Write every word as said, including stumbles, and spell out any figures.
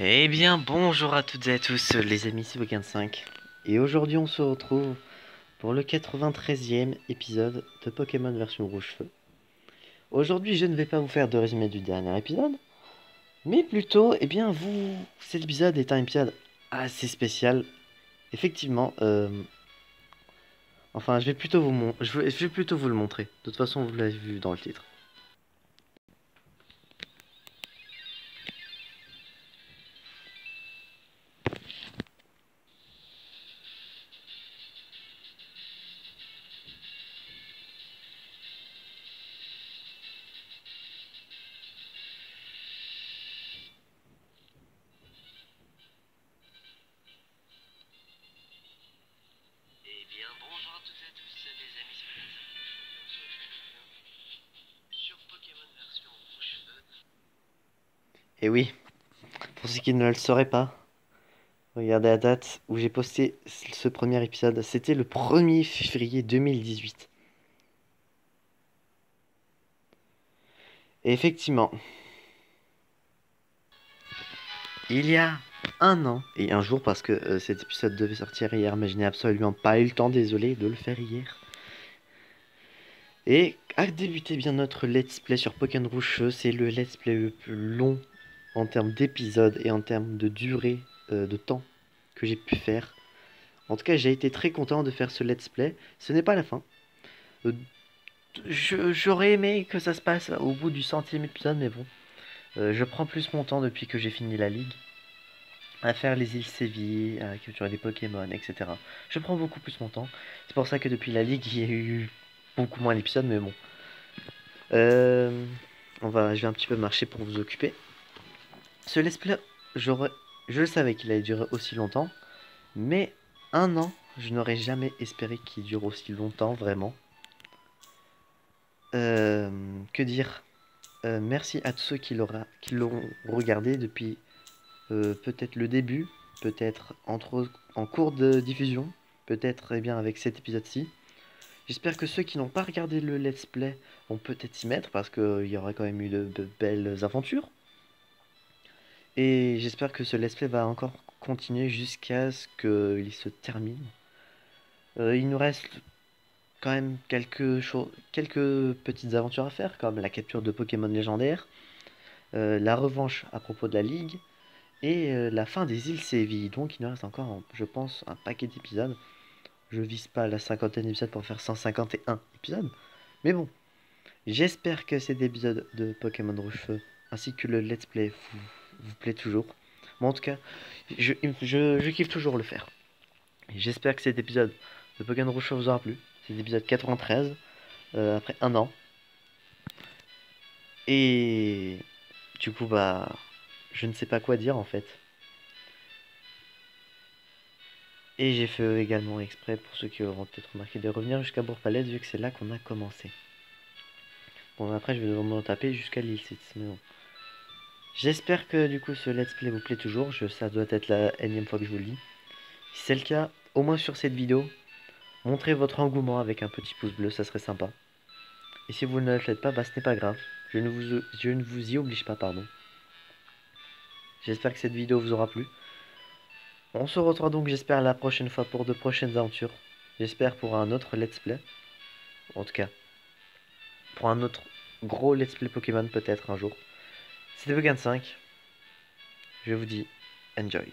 Eh bien bonjour à toutes et à tous les amis, c'est PokéKaan cinq et aujourd'hui on se retrouve pour le quatre-vingt-treizième épisode de Pokémon Version Rouge Feu. Aujourd'hui je ne vais pas vous faire de résumé du dernier épisode, mais plutôt, eh bien vous, cet épisode est un épisode assez spécial. Effectivement, euh... enfin je vais plutôt vous mon... je vais, je vais plutôt vous le montrer. De toute façon vous l'avez vu dans le titre. Et oui, pour ceux qui ne le sauraient pas, regardez la date où j'ai posté ce premier épisode. C'était le premier février deux mille dix-huit. Et effectivement, il y a un an et un jour, parce que euh, cet épisode devait sortir hier, mais je n'ai absolument pas eu le temps, désolé, de le faire hier. Et a débuté bien notre let's play sur Pokémon Rouge Feu. C'est le let's play le plus long en termes d'épisodes et en termes de durée, euh, de temps que j'ai pu faire. En tout cas, j'ai été très content de faire ce let's play. Ce n'est pas la fin. Euh, J'aurais aimé que ça se passe au bout du centième épisode, mais bon. Euh, je prends plus mon temps depuis que j'ai fini la ligue. À faire les îles Séville, à capturer des Pokémon, et cetera. Je prends beaucoup plus mon temps. C'est pour ça que depuis la ligue, il y a eu beaucoup moins d'épisodes, mais bon. Euh, on va, je vais un petit peu marcher pour vous occuper. Ce let's play, je savais qu'il allait durer aussi longtemps, mais un an, je n'aurais jamais espéré qu'il dure aussi longtemps, vraiment. Euh, que dire euh, merci à tous ceux qui l'ont regardé depuis euh, peut-être le début, peut-être en cours de diffusion, peut-être eh bien avec cet épisode-ci. J'espère que ceux qui n'ont pas regardé le let's play vont peut-être s'y mettre, parce qu'il y aurait quand même eu de, de belles aventures. Et j'espère que ce let's play va encore continuer jusqu'à ce qu'il se termine. Euh, il nous reste quand même quelques, quelques petites aventures à faire, comme la capture de Pokémon légendaires, euh, la revanche à propos de la Ligue, et euh, la fin des îles Séville. Donc il nous reste encore, je pense, un paquet d'épisodes. Je vise pas la cinquantaine d'épisodes pour faire cent cinquante et un épisodes. Mais bon, j'espère que cet épisode de Pokémon Rouge Feu, ainsi que le let's play, vous vous plaît toujours. Moi en tout cas, je, je, je kiffe toujours le faire. J'espère que cet épisode de Pokémon Rouge Feu vous aura plu. C'est l'épisode quatre-vingt-treize, euh, après un an. Et du coup, bah, je ne sais pas quoi dire en fait. Et j'ai fait également exprès, pour ceux qui auront peut-être remarqué, de revenir jusqu'à Bourg-Palais, vu que c'est là qu'on a commencé. Bon, après je vais devoir me taper jusqu'à l'île six, mais bon. J'espère que du coup ce let's play vous plaît toujours, je, ça doit être la énième fois que je vous le dis. Si c'est le cas, au moins sur cette vidéo, montrez votre engouement avec un petit pouce bleu, ça serait sympa. Et si vous ne le faites pas, bah ce n'est pas grave, je ne vous, je ne vous y oblige pas, pardon. J'espère que cette vidéo vous aura plu. On se retrouve donc, j'espère, la prochaine fois pour de prochaines aventures. J'espère pour un autre let's play, en tout cas, pour un autre gros let's play Pokémon peut-être un jour. C'était PokéKaan cinq, je vous dis enjoy.